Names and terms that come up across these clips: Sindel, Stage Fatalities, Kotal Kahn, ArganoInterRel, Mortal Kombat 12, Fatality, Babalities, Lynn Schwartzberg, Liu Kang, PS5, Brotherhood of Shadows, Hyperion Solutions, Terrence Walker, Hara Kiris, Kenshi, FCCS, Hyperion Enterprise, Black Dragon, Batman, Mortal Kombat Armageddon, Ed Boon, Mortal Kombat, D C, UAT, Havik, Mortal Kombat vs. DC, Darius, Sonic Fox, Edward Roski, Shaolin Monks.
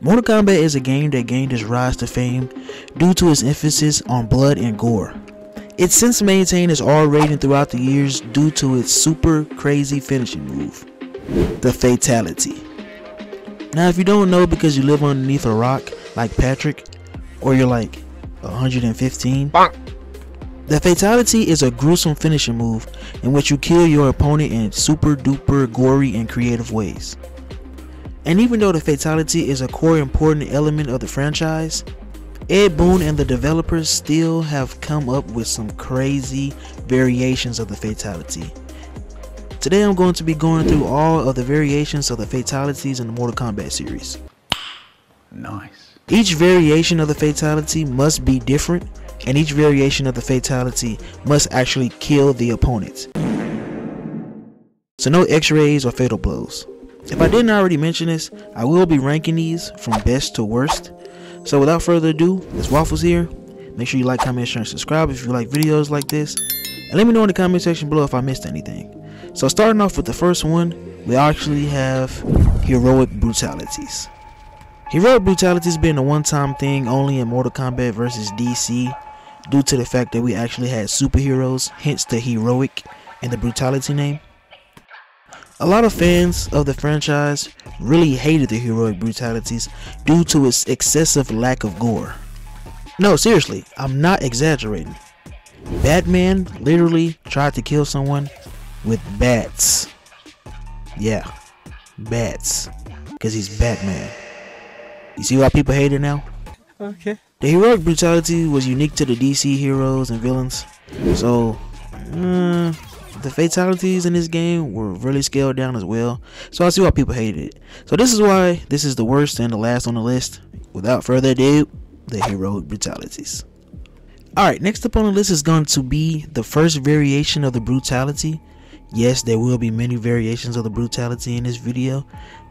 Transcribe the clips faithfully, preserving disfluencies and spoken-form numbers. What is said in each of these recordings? Mortal Kombat is a game that gained its rise to fame due to its emphasis on blood and gore. It's since maintained its R rating throughout the years due to its super crazy finishing move, the Fatality. Now if you don't know because you live underneath a rock like Patrick, or you're like one hundred fifteen, the Fatality is a gruesome finishing move in which you kill your opponent in super duper gory and creative ways. And even though the Fatality is a core important element of the franchise, Ed Boon and the developers still have come up with some crazy variations of the Fatality. Today I'm going to be going through all of the variations of the Fatalities in the Mortal Kombat series. Nice. Each variation of the Fatality must be different, and each variation of the Fatality must actually kill the opponent. So no X-rays or fatal blows. If I didn't already mention this, I will be ranking these from best to worst. So without further ado, it's Waffles here. Make sure you like, comment, share, and subscribe if you like videos like this. And let me know in the comment section below if I missed anything. So starting off with the first one, we actually have Heroic Brutalities. Heroic Brutalities being a one-time thing only in Mortal Kombat versus. D C due to the fact that we actually had superheroes, hence the Heroic and the Brutality name. A lot of fans of the franchise really hated the Heroic Brutalities due to its excessive lack of gore. No, seriously, I'm not exaggerating. Batman literally tried to kill someone with bats. Yeah, bats, because he's Batman. You see why people hate it now? Okay. The Heroic Brutality was unique to the D C heroes and villains, so uh, the Fatalities in this game were really scaled down as well, so I see why people hated it. So this is why this is the worst and the last on the list. Without further ado, the Heroic Brutalities. Alright, next up on the list is going to be the first variation of the Brutality. Yes, there will be many variations of the Brutality in this video,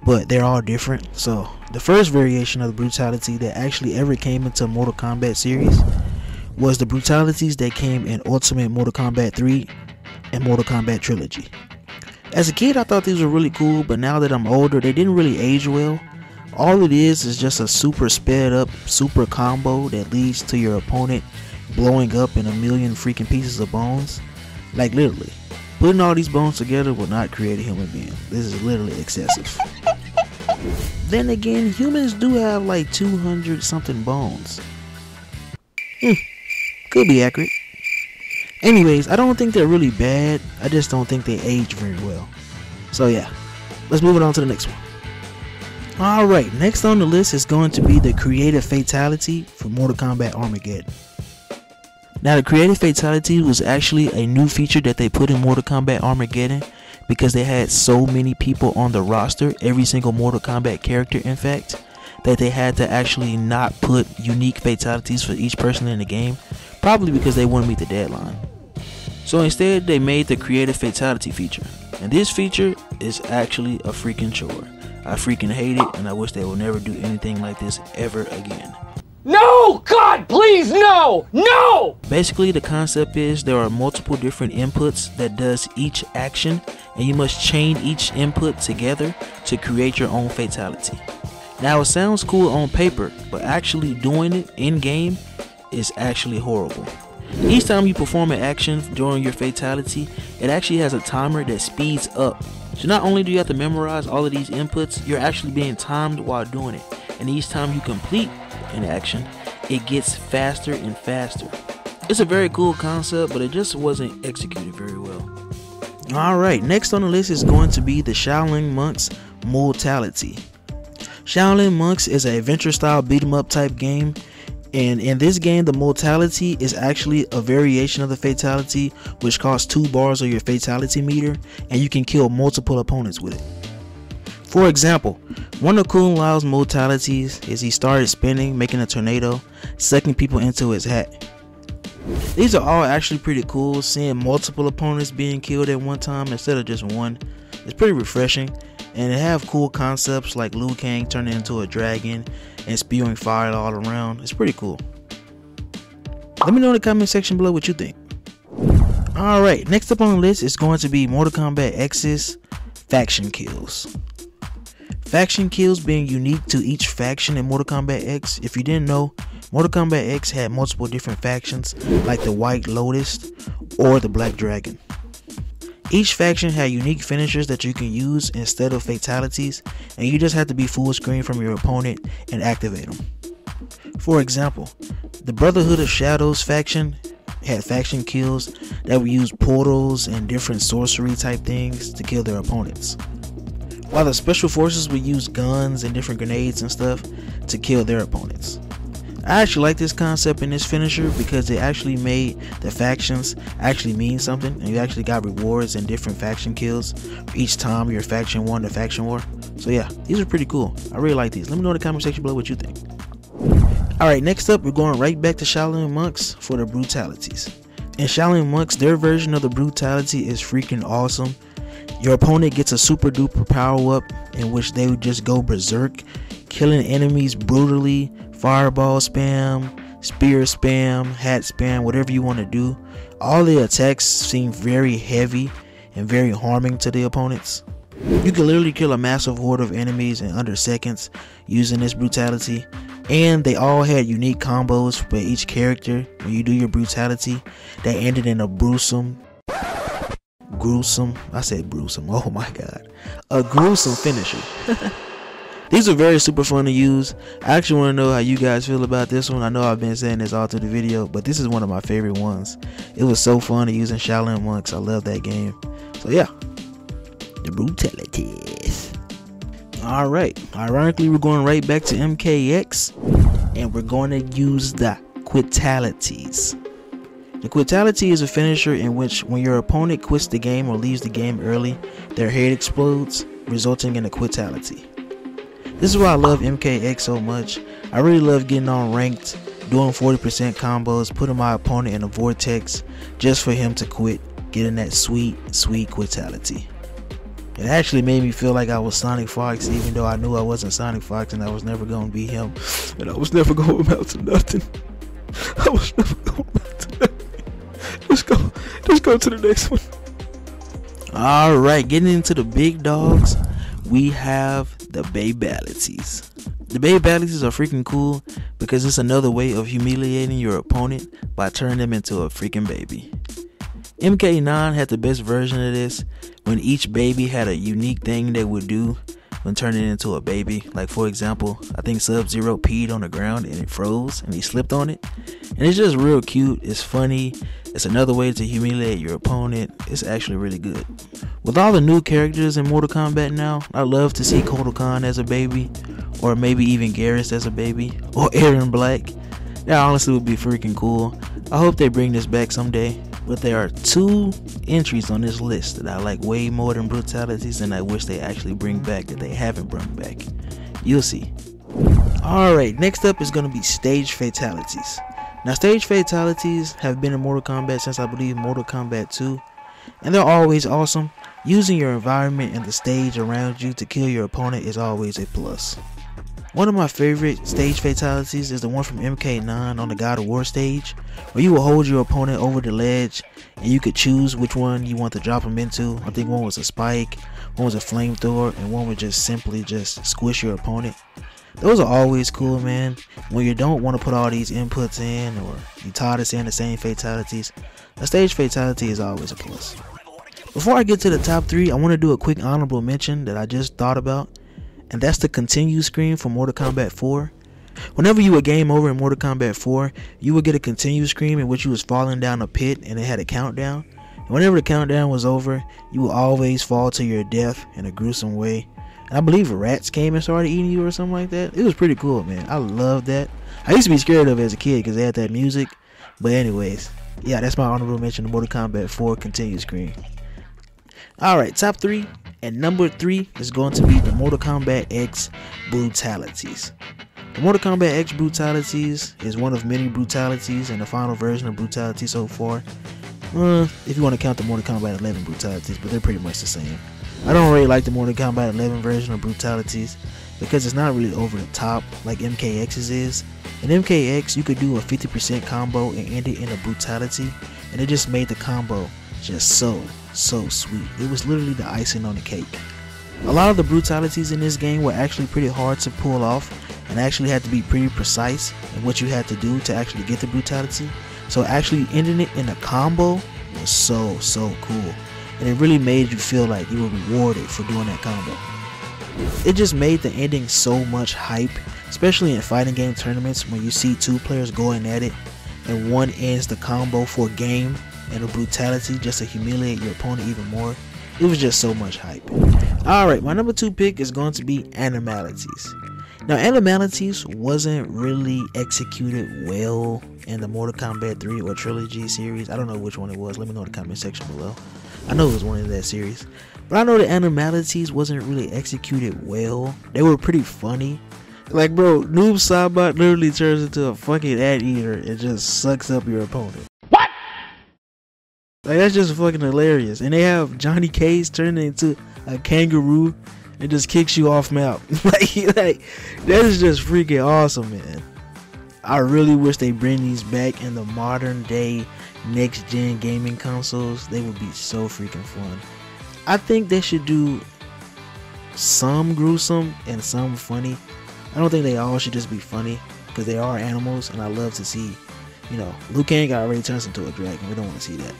but they're all different. So the first variation of the Brutality that actually ever came into Mortal Kombat series was the Brutalities that came in Ultimate Mortal Kombat three and Mortal Kombat Trilogy. As a kid, I thought these were really cool, but now that I'm older, they didn't really age well. All it is is just a super sped up super combo that leads to your opponent blowing up in a million freaking pieces of bones. Like literally, putting all these bones together will not create a human being. This is literally excessive. Then again, humans do have like two hundred something bones. Hmm, could be accurate. Anyways, I don't think they're really bad, I just don't think they age very well. So yeah, let's move it on to the next one. Alright, next on the list is going to be the Creative Fatality for Mortal Kombat Armageddon. Now the Creative Fatality was actually a new feature that they put in Mortal Kombat Armageddon because they had so many people on the roster, every single Mortal Kombat character in fact, that they had to actually not put unique fatalities for each person in the game, probably because they wouldn't meet the deadline. So instead they made the Creative Fatality feature, and this feature is actually a freaking chore. I freaking hate it, and I wish they would never do anything like this ever again. No! God, please, no! No! Basically the concept is there are multiple different inputs that does each action, and you must chain each input together to create your own fatality. Now it sounds cool on paper, but actually doing it in game is actually horrible. Each time you perform an action during your fatality, it actually has a timer that speeds up. So not only do you have to memorize all of these inputs, you're actually being timed while doing it. And each time you complete an action, it gets faster and faster. It's a very cool concept, but it just wasn't executed very well. Alright, next on the list is going to be the Shaolin Monks Mortality. Shaolin Monks is an adventure style beat 'em up type game. And in this game, the Mortality is actually a variation of the Fatality, which costs two bars of your Fatality meter, and you can kill multiple opponents with it. For example, one of Kung Lao's Mortalities is he started spinning, making a tornado, sucking people into his hat. These are all actually pretty cool, seeing multiple opponents being killed at one time instead of just one. It's pretty refreshing, and they have cool concepts like Liu Kang turning into a dragon and spewing fire all around. It's pretty cool. Let me know in the comment section below what you think. Alright, next up on the list is going to be Mortal Kombat X's Faction Kills. Faction kills being unique to each faction in Mortal Kombat X. If you didn't know, Mortal Kombat X had multiple different factions like the White Lotus or the Black Dragon. Each faction had unique finishers that you can use instead of fatalities, and you just have to be full screen from your opponent and activate them. For example, the Brotherhood of Shadows faction had faction kills that would use portals and different sorcery type things to kill their opponents, while the special forces would use guns and different grenades and stuff to kill their opponents. I actually like this concept in this finisher because it actually made the factions actually mean something, and you actually got rewards and different faction kills each time your faction won the faction war. So yeah, these are pretty cool. I really like these. Let me know in the comment section below what you think. Alright, next up we're going right back to Shaolin Monks for the brutalities. In Shaolin Monks, their version of the brutality is freaking awesome. Your opponent gets a super duper power up in which they would just go berserk, killing enemies brutally. Fireball spam, spear spam, hat spam, whatever you want to do. All the attacks seem very heavy and very harming to the opponents. You can literally kill a massive horde of enemies in under seconds using this brutality. And they all had unique combos for each character when you do your brutality that ended in a gruesome, gruesome, I said gruesome, oh my god, a gruesome finisher. These are very super fun to use. I actually want to know how you guys feel about this one. I know I've been saying this all through the video, but this is one of my favorite ones. It was so fun to use in Shaolin Monks. I love that game. So yeah, the brutalities. Alright, ironically we're going right back to M K X and we're going to use the Quitality. The Quitality is a finisher in which when your opponent quits the game or leaves the game early, their head explodes, resulting in a Quitality. This is why I love M K X so much. I really love getting on ranked, doing forty percent combos, putting my opponent in a vortex just for him to quit, getting that sweet, sweet Quitality. It actually made me feel like I was Sonic Fox, even though I knew I wasn't Sonic Fox and I was never going to be him. And I was never going to amount to nothing. I was never going to amount to nothing. Let's go, let's go to the next one. Alright, getting into the big dogs, we have the Babalities. The Babalities are freaking cool because it's another way of humiliating your opponent by turning them into a freaking baby. M K nine had the best version of this when each baby had a unique thing they would do when turning into a baby. Like for example, I think Sub-Zero peed on the ground and it froze and he slipped on it. And it's just real cute, it's funny, it's another way to humiliate your opponent. It's actually really good. With all the new characters in Mortal Kombat now, I love to see Kotal Kahn as a baby, or maybe even Garrus as a baby, or Aaron Black. That honestly would be freaking cool. I hope they bring this back someday. But there are two entries on this list that I like way more than brutalities, and I wish they actually bring back that they haven't brought back. You'll see. Alright, next up is going to be Stage Fatalities. Now, Stage Fatalities have been in Mortal Kombat since I believe Mortal Kombat two, and they're always awesome. Using your environment and the stage around you to kill your opponent is always a plus. One of my favorite stage fatalities is the one from M K nine on the God of War stage, where you will hold your opponent over the ledge and you could choose which one you want to drop them into. I think one was a spike, one was a flamethrower, and one would just simply just squish your opponent. Those are always cool, man. When you don't want to put all these inputs in, or you tired of saying the same fatalities, a stage fatality is always a plus. Before I get to the top three, I want to do a quick honorable mention that I just thought about. And that's the continue screen for Mortal Kombat four. Whenever you were game over in Mortal Kombat four, you would get a continue screen in which you was falling down a pit and it had a countdown. And whenever the countdown was over, you would always fall to your death in a gruesome way. And I believe rats came and started eating you or something like that. It was pretty cool, man. I love that. I used to be scared of it as a kid because they had that music. But anyways, yeah, that's my honorable mention to Mortal Kombat four continue screen. Alright, top three. And number three is going to be the Mortal Kombat X brutalities. The Mortal Kombat X brutalities is one of many brutalities and the final version of brutality so far. Uh, if you want to count the Mortal Kombat eleven brutalities, but they're pretty much the same. I don't really like the Mortal Kombat eleven version of brutalities because it's not really over the top like M K X's is. In M K X, you could do a fifty percent combo and end it in a brutality, and it just made the combo just so, so sweet. It was literally the icing on the cake. A lot of the brutalities in this game were actually pretty hard to pull off, and actually had to be pretty precise in what you had to do to actually get the brutality. So actually ending it in a combo was so so cool, and it really made you feel like you were rewarded for doing that combo. It just made the ending so much hype, especially in fighting game tournaments when you see two players going at it and one ends the combo for a game and a brutality just to humiliate your opponent even more. It was just so much hype. Alright, my number two pick is going to be Animalities. Now, Animalities wasn't really executed well in the Mortal Kombat three or Trilogy series. I don't know which one it was. Let me know in the comment section below. I know it was one in that series. But I know the Animalities wasn't really executed well. They were pretty funny. Like, bro, Noob Saibot literally turns into a fucking anteater and just sucks up your opponent. What? Like, that's just fucking hilarious. And they have Johnny Cage turning into a kangaroo and just kicks you off map. like, like, that is just freaking awesome, man. I really wish they bring these back in the modern day next gen gaming consoles. They would be so freaking fun. I think they should do some gruesome and some funny. I don't think they all should just be funny, because they are animals, and I love to see, you know, Liu Kang already turns into a dragon. We don't want to see that.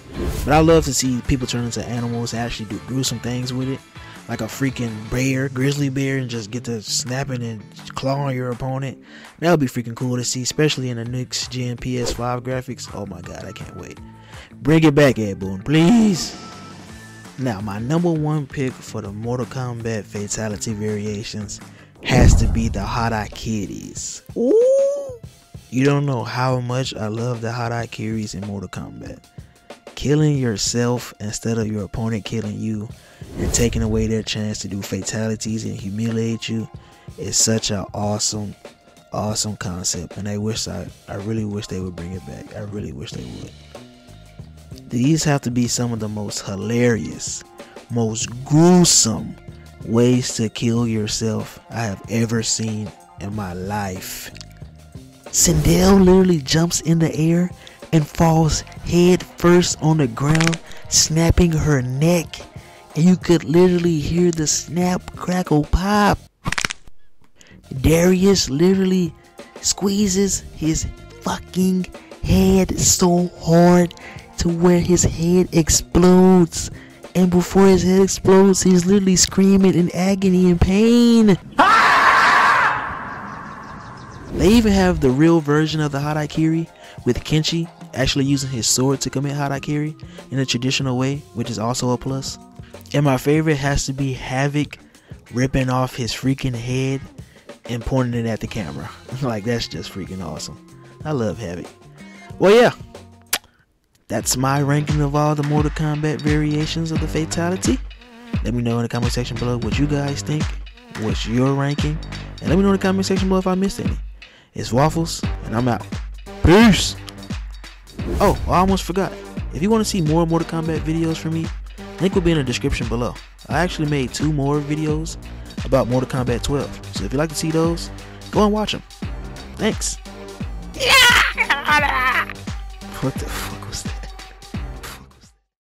But I love to see people turn into animals and actually do gruesome things with it, like a freaking bear, grizzly bear, and just get to snapping and clawing your opponent. That would be freaking cool to see, especially in the next gen P S five graphics. Oh my god, I can't wait. Bring it back, Ed Boon, please. Now, my number one pick for the Mortal Kombat Fatality variations has to be the Hara Kiris. Ooh! You don't know how much I love the Hara Kiris in Mortal Kombat. Killing yourself instead of your opponent killing you, and taking away their chance to do fatalities and humiliate you, is such an awesome, awesome concept. And I wish I, I really wish they would bring it back. I really wish they would. These have to be some of the most hilarious, most gruesome ways to kill yourself I have ever seen in my life. Sindel literally jumps in the air and falls head first on the ground, snapping her neck, and you could literally hear the snap, crackle, pop. Darius literally squeezes his fucking head so hard to where his head explodes. And before his head explodes, he's literally screaming in agony and pain. Ah! They even have the real version of the Harakiri, with Kenshi actually using his sword to commit Harakiri in a traditional way, which is also a plus. And my favorite has to be Havik ripping off his freaking head and pointing it at the camera. Like, that's just freaking awesome. I love Havik. Well, yeah. That's my ranking of all the Mortal Kombat variations of the Fatality. Let me know in the comment section below what you guys think. What's your ranking? And let me know in the comment section below if I missed any. It's Waffles, and I'm out. Peace! Oh, I almost forgot. If you want to see more Mortal Kombat videos from me, link will be in the description below. I actually made two more videos about Mortal Kombat twelve. So if you'd like to see those, go and watch them. Thanks. What the fuck?